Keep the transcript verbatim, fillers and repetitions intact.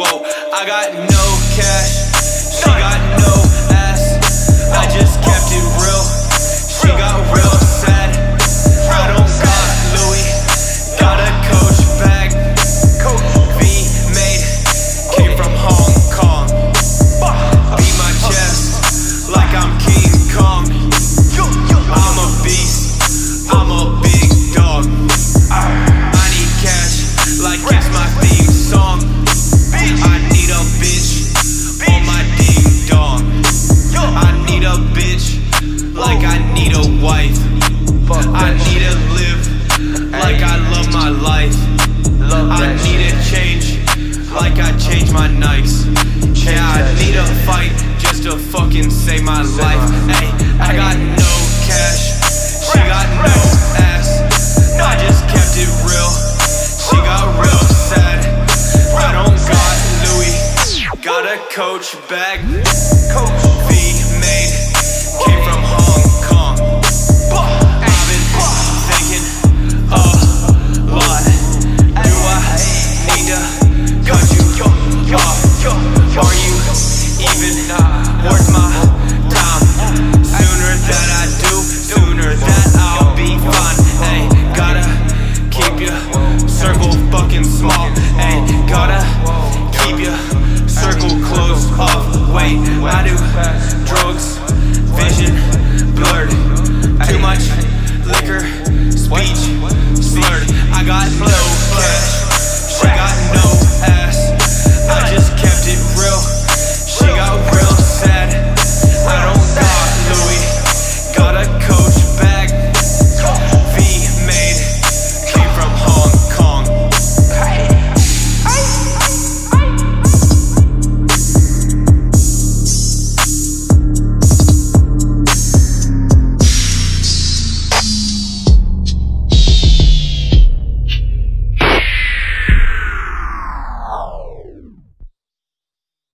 whoa. I got no cash, she got no ass. I just kept it real, she got real sad. I don't got Louis, got a Coach bag. V made, came from Hong Kong. Beat my chest like I'm King Kong. I'm a beast, I'm a big dog. I need cash like it's my theme song. I need a bitch, bitch on my ding dong. Yo. I need a bitch like I need a wife. Fuck I need to live like hey. I love my life. Love I need to change like I change my nights. Change yeah, I need a fight just to fucking save my save life. Hey, I got no cash, she got no ass. I just kept it real, she got real sad. I don't got Louis, got a Coach bag. Coach V made, came from Hong Kong. I've been thinking a lot. Do I need to cut you off? Are you even worth my time? Sooner that I do, sooner that I'll be fine. Hey, gotta keep your circle fucking small. Hey, gotta keep your circle closed off. Wait, I do drugs, vision blurred. Too much liquor, speech slurred. I got no